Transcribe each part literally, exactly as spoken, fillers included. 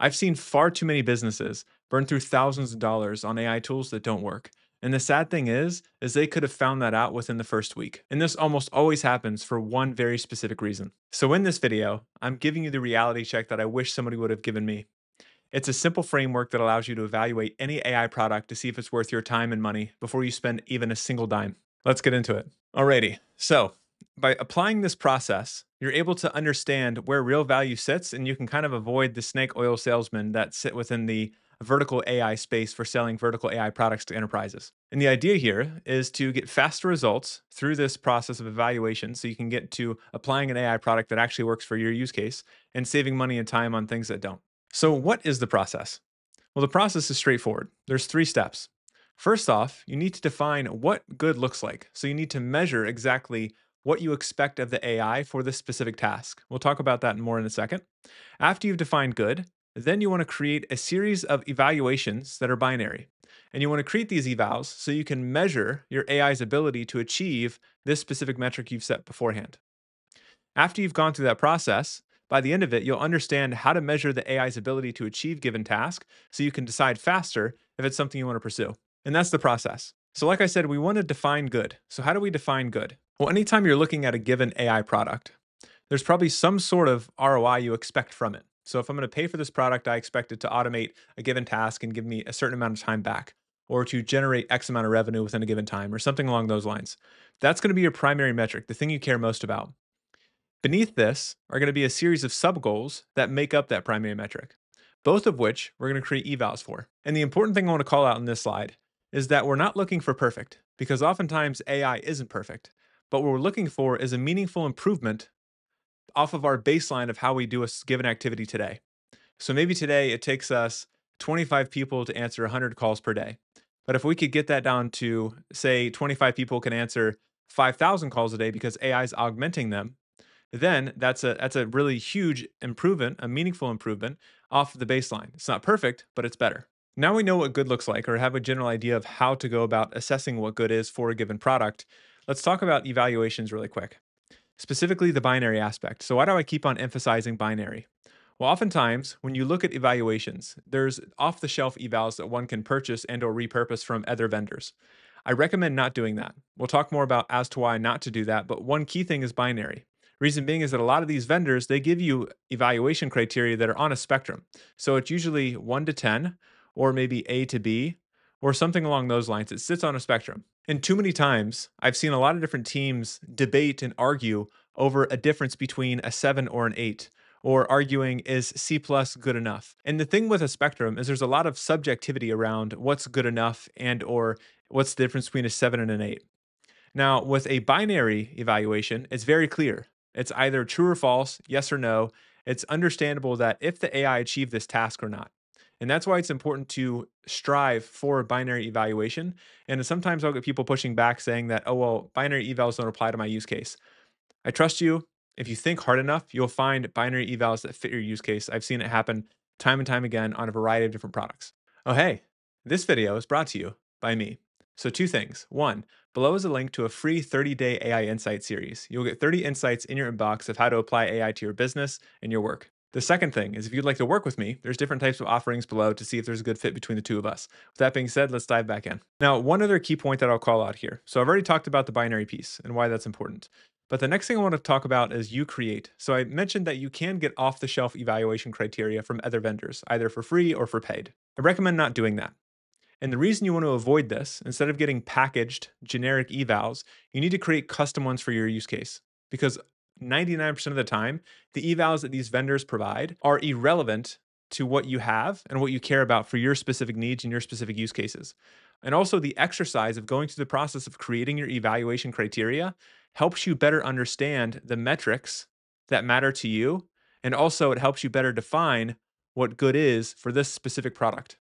I've seen far too many businesses burn through thousands of dollars on A I tools that don't work. And the sad thing is, is they could have found that out within the first week. And this almost always happens for one very specific reason. So in this video, I'm giving you the reality check that I wish somebody would have given me. It's a simple framework that allows you to evaluate any A I product to see if it's worth your time and money before you spend even a single dime. Let's get into it. Alrighty, so by applying this process, you're able to understand where real value sits, and you can kind of avoid the snake oil salesmen that sit within the vertical A I space for selling vertical A I products to enterprises. And the idea here is to get faster results through this process of evaluation so you can get to applying an A I product that actually works for your use case and saving money and time on things that don't. So what is the process? Well, the process is straightforward. There's three steps. First off, you need to define what good looks like. So you need to measure exactly what you expect of the A I for this specific task. We'll talk about that more in a second. After you've defined good, then you want to create a series of evaluations that are binary. And you want to create these evals so you can measure your A I's ability to achieve this specific metric you've set beforehand. After you've gone through that process, by the end of it, you'll understand how to measure the A I's ability to achieve given task so you can decide faster if it's something you want to pursue. And that's the process. So like I said, we want to define good. So how do we define good? Well, anytime you're looking at a given A I product, there's probably some sort of R O I you expect from it. So if I'm going to pay for this product, I expect it to automate a given task and give me a certain amount of time back, or to generate X amount of revenue within a given time, or something along those lines. That's going to be your primary metric, the thing you care most about. Beneath this are going to be a series of sub-goals that make up that primary metric, both of which we're going to create evals for. And the important thing I want to call out in this slide is that we're not looking for perfect, because oftentimes A I isn't perfect, but what we're looking for is a meaningful improvement off of our baseline of how we do a given activity today. So maybe today it takes us twenty-five people to answer one hundred calls per day. But if we could get that down to, say, twenty-five people can answer five thousand calls a day because A I is augmenting them, then that's a, that's a really huge improvement, a meaningful improvement off the baseline. It's not perfect, but it's better. Now we know what good looks like, or have a general idea of how to go about assessing what good is for a given product. Let's talk about evaluations really quick. Specifically the binary aspect. So why do I keep on emphasizing binary? Well, oftentimes when you look at evaluations, there's off-the-shelf evals that one can purchase and or repurpose from other vendors. I recommend not doing that. We'll talk more about as to why not to do that, but one key thing is binary. Reason being is that a lot of these vendors, they give you evaluation criteria that are on a spectrum. So it's usually one to ten, or maybe A to B, or something along those lines. It sits on a spectrum. And too many times, I've seen a lot of different teams debate and argue over a difference between a seven or an eight, or arguing, is C plus good enough? And the thing with a spectrum is there's a lot of subjectivity around what's good enough and or what's the difference between a seven and an eight. Now, with a binary evaluation, it's very clear. It's either true or false, yes or no. It's understandable that if the A I achieved this task or not. And that's why it's important to strive for a binary evaluation. And sometimes I'll get people pushing back saying that, oh, well, binary evals don't apply to my use case. I trust you. If you think hard enough, you'll find binary evals that fit your use case. I've seen it happen time and time again on a variety of different products. Oh, hey, this video is brought to you by me. So two things. One, below is a link to a free thirty day A I Insight series. You'll get thirty insights in your inbox of how to apply A I to your business and your work. The second thing is if you'd like to work with me, there's different types of offerings below to see if there's a good fit between the two of us. With that being said, let's dive back in. Now, one other key point that I'll call out here. So I've already talked about the binary piece and why that's important. But the next thing I want to talk about is you create. So I mentioned that you can get off-the-shelf evaluation criteria from other vendors, either for free or for paid. I recommend not doing that. And the reason you want to avoid this, instead of getting packaged generic evals, you need to create custom ones for your use case, because ninety-nine percent of the time, the evals that these vendors provide are irrelevant to what you have and what you care about for your specific needs and your specific use cases. And also the exercise of going through the process of creating your evaluation criteria helps you better understand the metrics that matter to you. And also it helps you better define what good is for this specific product.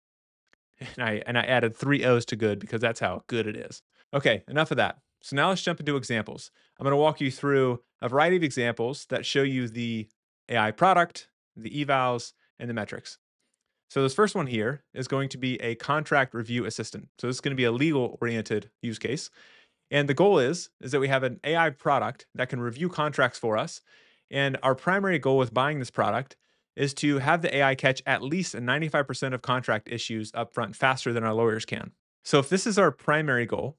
And I, and I added three O's to good because that's how good it is. Okay, enough of that. So now let's jump into examples. I'm going to walk you through a variety of examples that show you the A I product, the evals, and the metrics. So this first one here is going to be a contract review assistant. So this is going to be a legal-oriented use case. And the goal is, is that we have an A I product that can review contracts for us. And our primary goal with buying this product is to have the A I catch at least ninety-five percent of contract issues upfront faster than our lawyers can. So if this is our primary goal,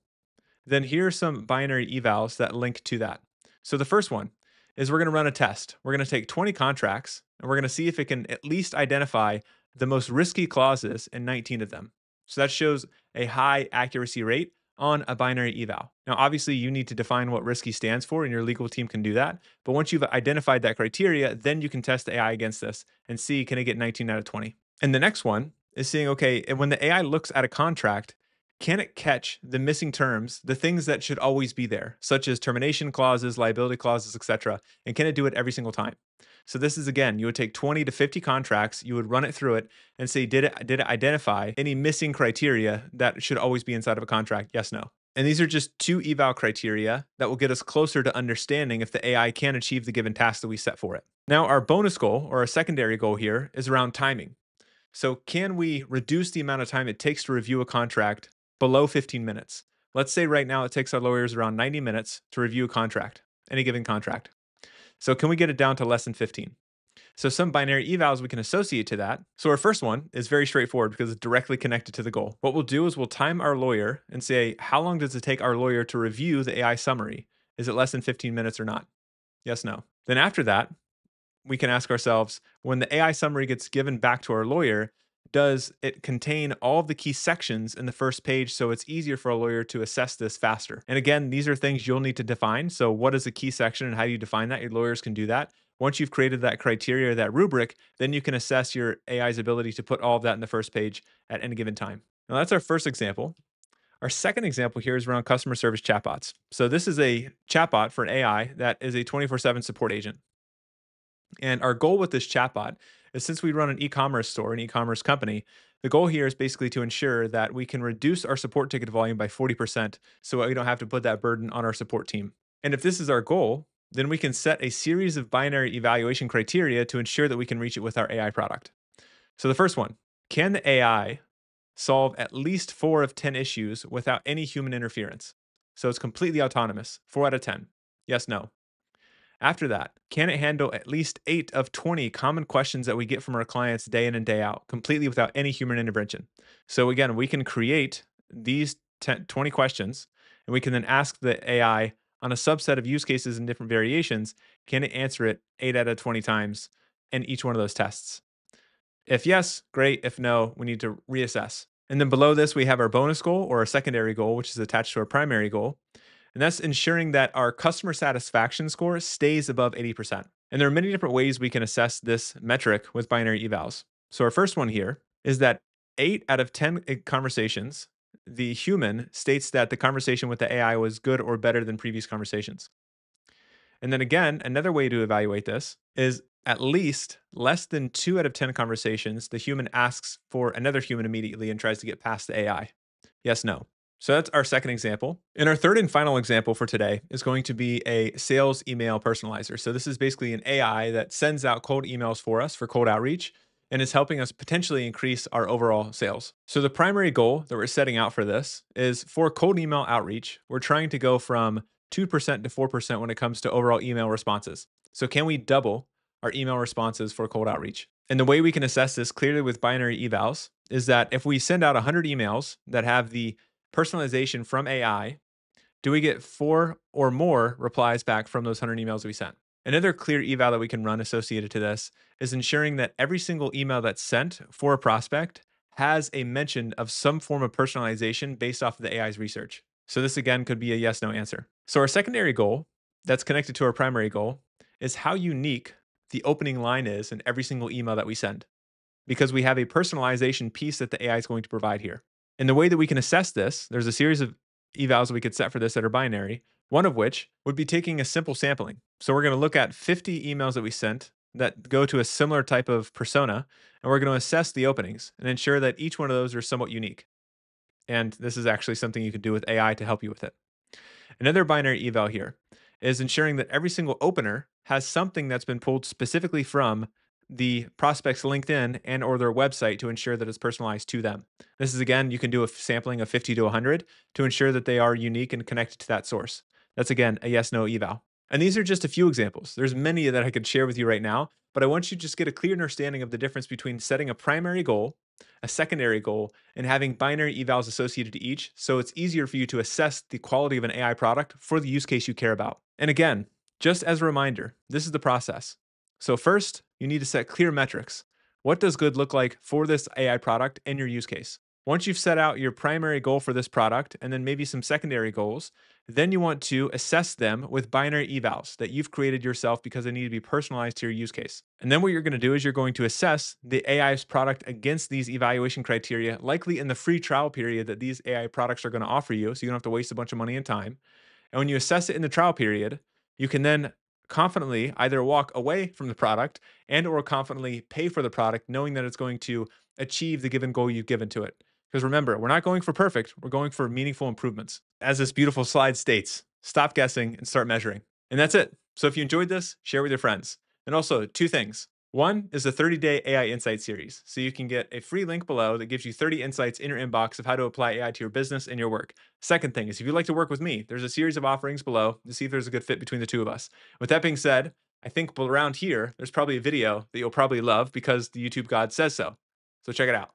then here are some binary evals that link to that. So the first one is we're going to run a test. We're going to take twenty contracts and we're going to see if it can at least identify the most risky clauses in nineteen of them. So that shows a high accuracy rate on a binary eval. Now, obviously you need to define what risky stands for and your legal team can do that. But once you've identified that criteria, then you can test the A I against this and see, can it get nineteen out of twenty? And the next one is seeing, okay, when the A I looks at a contract, can it catch the missing terms, the things that should always be there, such as termination clauses, liability clauses, et cetera, and can it do it every single time? So this is, again, you would take twenty to fifty contracts, you would run it through it and say, did it, did it identify any missing criteria that should always be inside of a contract? Yes, no. And these are just two eval criteria that will get us closer to understanding if the A I can achieve the given task that we set for it. Now, our bonus goal or our secondary goal here is around timing. So can we reduce the amount of time it takes to review a contract below fifteen minutes. Let's say right now it takes our lawyers around ninety minutes to review a contract, any given contract. So can we get it down to less than fifteen? So some binary evals we can associate to that. So our first one is very straightforward because it's directly connected to the goal. What we'll do is we'll time our lawyer and say, how long does it take our lawyer to review the A I summary? Is it less than fifteen minutes or not? Yes, no. Then after that, we can ask ourselves, when the A I summary gets given back to our lawyer, does it contain all of the key sections in the first page so it's easier for a lawyer to assess this faster? And again, these are things you'll need to define. So what is a key section and how do you define that? Your lawyers can do that. Once you've created that criteria, that rubric, then you can assess your A I's ability to put all of that in the first page at any given time. Now that's our first example. Our second example here is around customer service chatbots. So this is a chatbot for an A I that is a twenty-four seven support agent. And our goal with this chatbot is, since we run an e-commerce store, an e-commerce company, the goal here is basically to ensure that we can reduce our support ticket volume by forty percent so we don't have to put that burden on our support team. And if this is our goal, then we can set a series of binary evaluation criteria to ensure that we can reach it with our A I product. So the first one, can the A I solve at least four of ten issues without any human interference? So it's completely autonomous, four out of ten. Yes, no. After that, can it handle at least eight of twenty common questions that we get from our clients day in and day out, completely without any human intervention? So again, we can create these twenty questions, and we can then ask the A I on a subset of use cases and different variations, can it answer it eight out of twenty times in each one of those tests? If yes, great. If no, we need to reassess. And then below this, we have our bonus goal or our secondary goal, which is attached to our primary goal. And that's ensuring that our customer satisfaction score stays above eighty percent. And there are many different ways we can assess this metric with binary evals. So our first one here is that eight out of ten conversations, the human states that the conversation with the A I was good or better than previous conversations. And then again, another way to evaluate this is at least less than two out of ten conversations, the human asks for another human immediately and tries to get past the A I. Yes, no. So that's our second example. And our third and final example for today is going to be a sales email personalizer. So this is basically an A I that sends out cold emails for us for cold outreach and is helping us potentially increase our overall sales. So the primary goal that we're setting out for this is for cold email outreach. We're trying to go from two percent to four percent when it comes to overall email responses. So can we double our email responses for cold outreach? And the way we can assess this clearly with binary evals is that if we send out one hundred emails that have the personalization from A I, do we get four or more replies back from those one hundred emails we sent? Another clear eval that we can run associated to this is ensuring that every single email that's sent for a prospect has a mention of some form of personalization based off of the A I's research. So this again could be a yes, no answer. So our secondary goal that's connected to our primary goal is how unique the opening line is in every single email that we send, because we have a personalization piece that the A I is going to provide here. And the way that we can assess this, there's a series of evals that we could set for this that are binary, one of which would be taking a simple sampling. So we're going to look at fifty emails that we sent that go to a similar type of persona, and we're going to assess the openings and ensure that each one of those are somewhat unique. And this is actually something you can do with A I to help you with it. Another binary eval here is ensuring that every single opener has something that's been pulled specifically from the prospect's LinkedIn and or their website to ensure that it's personalized to them. This is, again, you can do a sampling of fifty to one hundred to ensure that they are unique and connected to that source. That's, again, a yes, no eval. And these are just a few examples. There's many that I could share with you right now, but I want you to just get a clear understanding of the difference between setting a primary goal, a secondary goal, and having binary evals associated to each, so it's easier for you to assess the quality of an A I product for the use case you care about. And again, just as a reminder, this is the process. So first, you need to set clear metrics. What does good look like for this A I product and your use case? Once you've set out your primary goal for this product and then maybe some secondary goals, then you want to assess them with binary evals that you've created yourself because they need to be personalized to your use case. And then what you're going to do is you're going to assess the A I's product against these evaluation criteria, likely in the free trial period that these A I products are going to offer you, so you don't have to waste a bunch of money and time. And when you assess it in the trial period, you can then confidently either walk away from the product and or confidently pay for the product, knowing that it's going to achieve the given goal you've given to it. Because remember, we're not going for perfect, we're going for meaningful improvements. As this beautiful slide states, stop guessing and start measuring. And that's it. So if you enjoyed this, share with your friends. And also two things. One is the thirty day A I Insight series. So you can get a free link below that gives you thirty insights in your inbox of how to apply A I to your business and your work. Second thing is, if you'd like to work with me, there's a series of offerings below to see if there's a good fit between the two of us. With that being said, I think around here, there's probably a video that you'll probably love because the YouTube God says so. So check it out.